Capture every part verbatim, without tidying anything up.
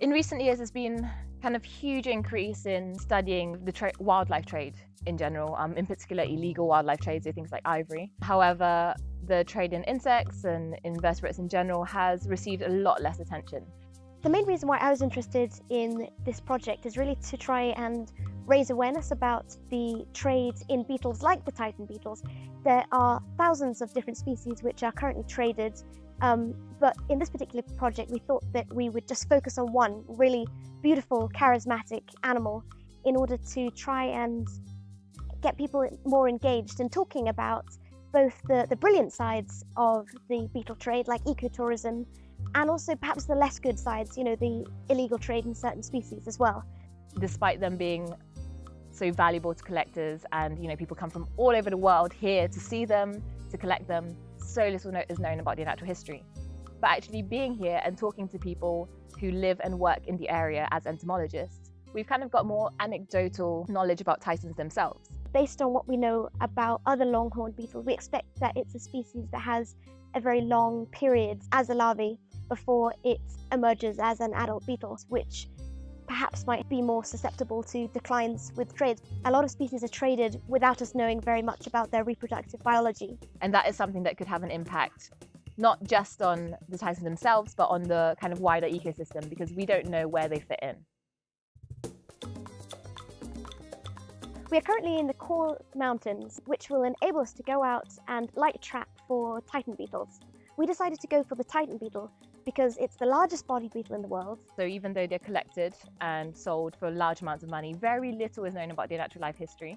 In recent years, there's been kind of huge increase in studying the tra wildlife trade in general, um, in particular illegal wildlife trades, so things like ivory. However, the trade in insects and invertebrates in general has received a lot less attention. The main reason why I was interested in this project is really to try and raise awareness about the trade in beetles like the Titan beetles. There are thousands of different species which are currently traded. Um, but in this particular project, we thought that we would just focus on one really beautiful, charismatic animal in order to try and get people more engaged in talking about both the, the brilliant sides of the beetle trade, like ecotourism, and also perhaps the less good sides, you know, the illegal trade in certain species as well. Despite them being so valuable to collectors, and you know, people come from all over the world here to see them, to collect them, so little is known about their natural history. But actually being here and talking to people who live and work in the area as entomologists, we've kind of got more anecdotal knowledge about Titans themselves. Based on what we know about other longhorned beetles, we expect that it's a species that has a very long period as a larvae before it emerges as an adult beetle, which perhaps might be more susceptible to declines with trade. A lot of species are traded without us knowing very much about their reproductive biology. And that is something that could have an impact, not just on the Titans themselves, but on the kind of wider ecosystem, because we don't know where they fit in. We are currently in the Core Mountains, which will enable us to go out and light trap for Titan beetles. We decided to go for the Titan beetle because it's the largest bodied beetle in the world. So even though they're collected and sold for large amounts of money, very little is known about their natural life history.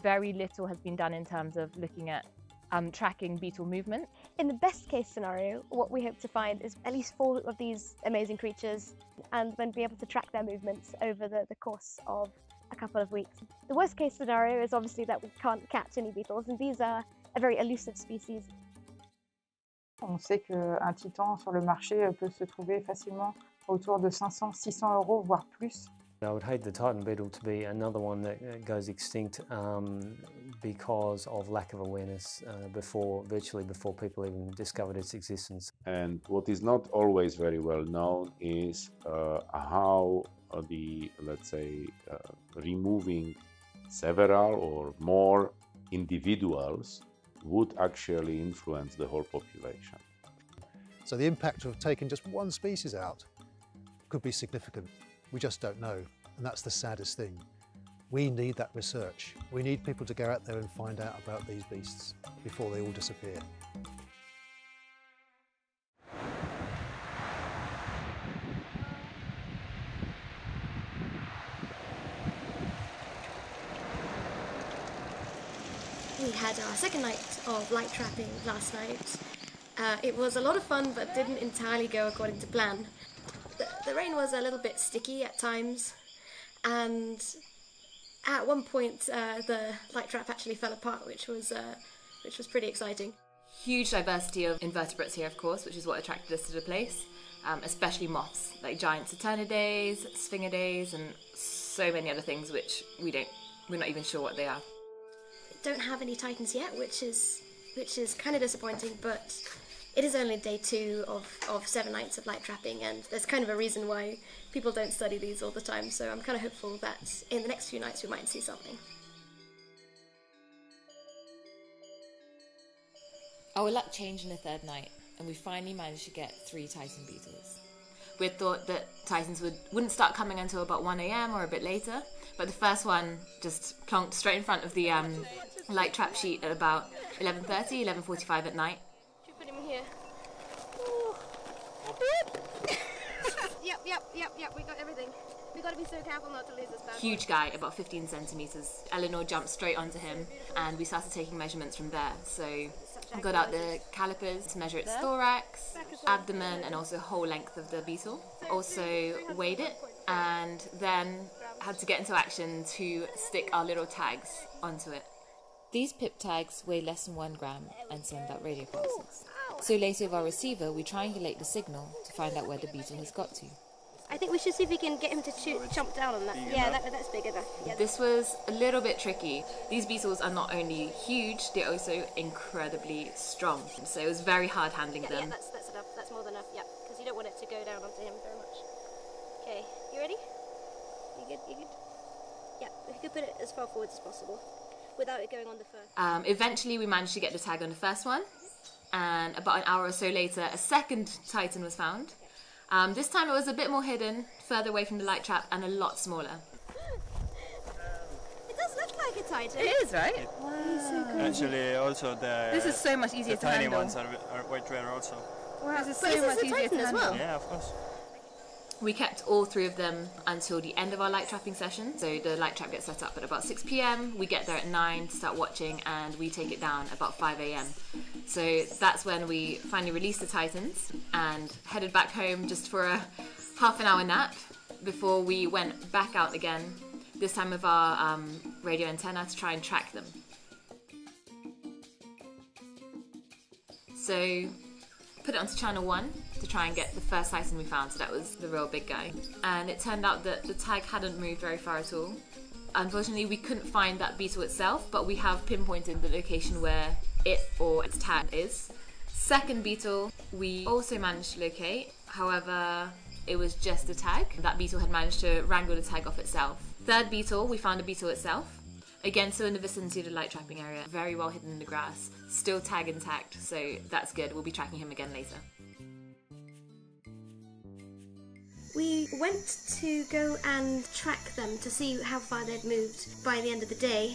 Very little has been done in terms of looking at um, tracking beetle movement. In the best case scenario, what we hope to find is at least four of these amazing creatures and then be able to track their movements over the, the course of a couple of weeks. The worst case scenario is obviously that we can't catch any beetles, and these are a very elusive species. On sait qu'un titan sur le marché peut se trouver facilement autour de cinq cents, six cents euros, voire plus. I would hate the Titan beetle to be another one that goes extinct um, because of lack of awareness uh, before, virtually before people even discovered its existence. And what is not always very well known is uh, how uh, the, let's say, uh, removing several or more individuals would actually influence the whole population. So the impact of taking just one species out could be significant. We just don't know, and that's the saddest thing. We need that research. We need people to go out there and find out about these beasts before they all disappear. We had our second night of light trapping last night. Uh, it was a lot of fun, but didn't entirely go according to plan. The, the rain was a little bit sticky at times, and at one point uh, the light trap actually fell apart, which was, uh, which was pretty exciting. Huge diversity of invertebrates here, of course, which is what attracted us to the place, um, especially moths, like giant Saturniidae, sphingidae, and so many other things which we don't, we're not even sure what they are. Don't have any Titans yet, which is which is kind of disappointing, but it is only day two of, of seven nights of light trapping, and there's kind of a reason why people don't study these all the time, so I'm kind of hopeful that in the next few nights we might see something. Our luck changed on the third night, and we finally managed to get three Titan beetles. We had thought that Titans would, wouldn't start coming until about one A M or a bit later, but the first one just plonked straight in front of the um, light trap sheet at about eleven thirty, eleven forty-five at night. Should put him here. Yep, yep, yep, yep, we got everything. We've got to be so careful not to lose this bad. Huge guy, about fifteen centimetres. Eleanor jumped straight onto him, and we started taking measurements from there. So I got out the calipers to measure its thorax, abdomen, and also whole length of the beetle. Also weighed it, and then had to get into action to stick our little tags onto it. These pip tags weigh less than one gram and send out radio pulses. So later with our receiver, we triangulate the signal to find out where the beetle has got to. I think we should see if we can get him to shoot, jump down on that. Yeah, that, that's big enough. Yeah. This was a little bit tricky. These beetles are not only huge, they're also incredibly strong. So it was very hard handling yeah, them. Yeah, that's, that's enough. That's more than enough, yeah. Because you don't want it to go down onto him very much. Okay, you ready? You good? You good? Yeah, we could put it as far forward as possible without it going on the fur. Um, eventually we managed to get the tag on the first one, and about an hour or so later a second Titan was found. Um, this time it was a bit more hidden, further away from the light trap, and a lot smaller. It does look like a Titan. It is, right? Wow. So actually, also the this is so much easier the to tiny handle. Ones are, are quite rare also. Wow, this is but so much easier to handle as well. Yeah, of course. We kept all three of them until the end of our light trapping session. So the light trap gets set up at about six p m, we get there at nine to start watching, and we take it down about five a m. So that's when we finally released the Titans and headed back home just for a half an hour nap before we went back out again, this time with our um, radio antenna to try and track them. So put it onto channel one to try and get the first Titan we found, so that was the real big guy. And it turned out that the tag hadn't moved very far at all. Unfortunately, we couldn't find that beetle itself, but we have pinpointed the location where it or its tag is. Second beetle we also managed to locate, however it was just a tag. That beetle had managed to wrangle the tag off itself. Third beetle, we found a beetle itself. Again, still in the vicinity of the light trapping area, very well hidden in the grass, still tag intact, so that's good, we'll be tracking him again later. We went to go and track them to see how far they'd moved by the end of the day,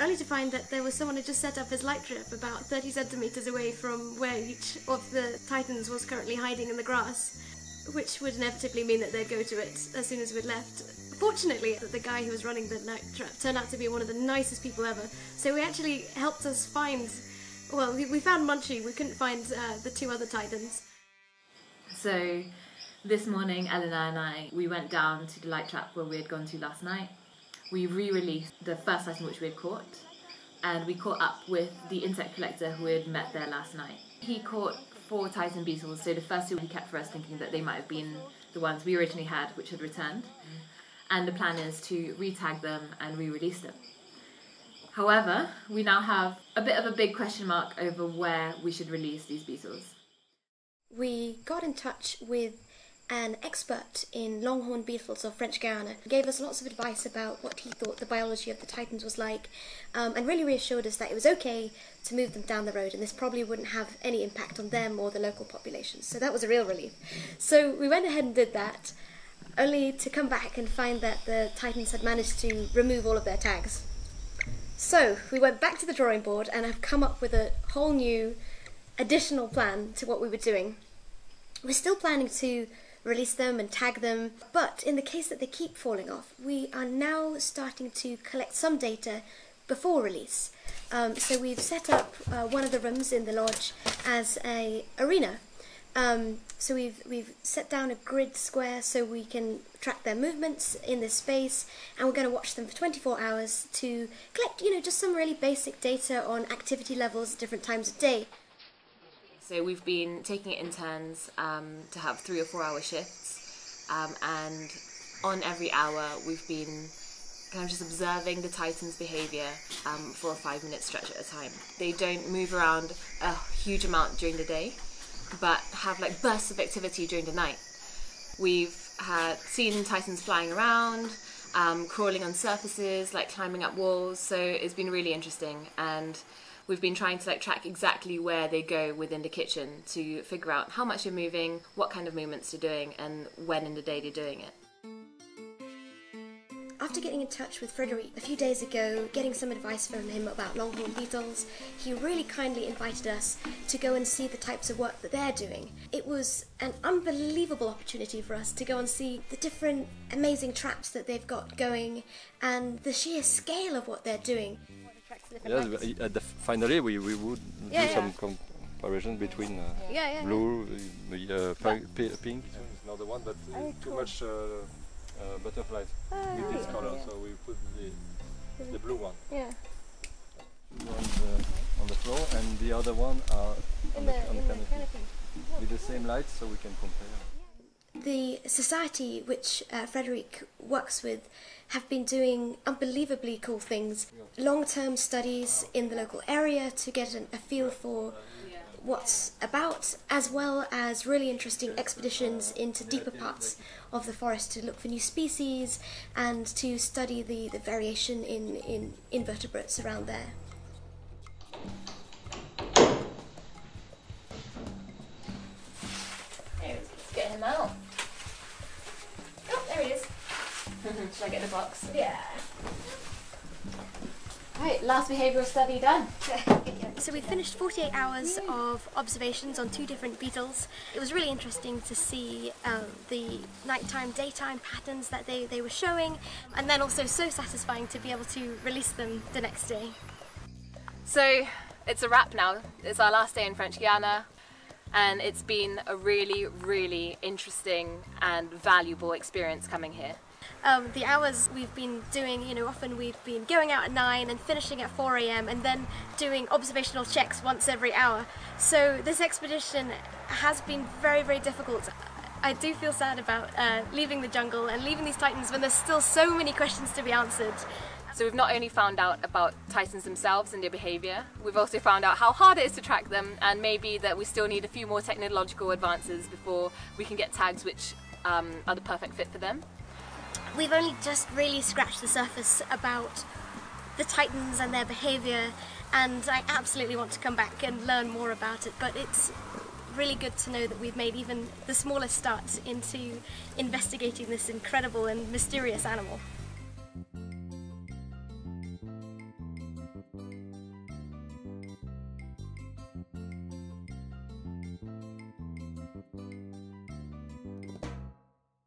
only to find that there was someone who just set up his light trap about thirty centimetres away from where each of the Titans was currently hiding in the grass, which would inevitably mean that they'd go to it as soon as we'd left. Fortunately, the guy who was running the night trap turned out to be one of the nicest people ever, so he actually helped us find, well, we found Munchie, we couldn't find uh, the two other Titans. So this morning, Eleanor and I, we went down to the light trap where we had gone to last night. We re-released the first Titan which we had caught, and we caught up with the insect collector who we had met there last night. He caught four Titan beetles, so the first two we kept for us, thinking that they might have been the ones we originally had, which had returned. And the plan is to re-tag them and re-release them. However, we now have a bit of a big question mark over where we should release these beetles. We got in touch with an expert in longhorn beetles of French Guiana, who gave us lots of advice about what he thought the biology of the Titans was like, um, and really reassured us that it was okay to move them down the road, and this probably wouldn't have any impact on them or the local population. So that was a real relief. So we went ahead and did that, only to come back and find that the Titans had managed to remove all of their tags. So we went back to the drawing board and have come up with a whole new additional plan to what we were doing. We're still planning to release them and tag them, but in the case that they keep falling off, we are now starting to collect some data before release. Um, so we've set up uh, one of the rooms in the lodge as an arena. Um, so we've, we've set down a grid square so we can track their movements in this space, and we're going to watch them for twenty-four hours to collect, you know, just some really basic data on activity levels at different times of day. So we've been taking it in turns um, to have three or four hour shifts, um, and on every hour we've been kind of just observing the Titan's behaviour um, for a five minute stretch at a time. They don't move around a huge amount during the day, but have like bursts of activity during the night. We've had seen Titans flying around, um, crawling on surfaces, like climbing up walls, so it's been really interesting, and we've been trying to like track exactly where they go within the kitchen to figure out how much they're moving, what kind of movements they're doing, and when in the day they're doing it. After getting in touch with Frederic a few days ago, getting some advice from him about longhorn beetles, he really kindly invited us to go and see the types of work that they're doing. It was an unbelievable opportunity for us to go and see the different amazing traps that they've got going and the sheer scale of what they're doing. Yes, at the finally we, we would yeah, do yeah. some comparison between uh, yeah, yeah, blue, yeah. Uh, pink. It's another one, but uh, too cool. much. Uh, Uh, butterflies oh, with this yeah. colour, so we put the, the blue one. Yeah. One uh, on the floor, and the other one are on the, the, on the canopy. canopy with the same lights, so we can compare. The society which uh, Frederic works with have been doing unbelievably cool things. Long-term studies in the local area to get an, a feel for what's about, as well as really interesting expeditions into deeper parts of the forest to look for new species and to study the, the variation in, in invertebrates around there. Let's get him out. Oh, there he is. Should I get the box? Yeah. Right, last behavioural study done. So we finished forty-eight hours of observations on two different beetles. It was really interesting to see um, the nighttime, daytime patterns that they, they were showing, and then also so satisfying to be able to release them the next day. So it's a wrap now. It's our last day in French Guiana, and it's been a really, really interesting and valuable experience coming here. Um, the hours we've been doing, you know, often we've been going out at nine and finishing at four A M and then doing observational checks once every hour. So this expedition has been very, very difficult. I do feel sad about uh, leaving the jungle and leaving these Titans when there's still so many questions to be answered. So we've not only found out about Titans themselves and their behaviour, we've also found out how hard it is to track them, and maybe that we still need a few more technological advances before we can get tags which um, are the perfect fit for them. We've only just really scratched the surface about the Titans and their behaviour, and I absolutely want to come back and learn more about it, but it's really good to know that we've made even the smallest start into investigating this incredible and mysterious animal.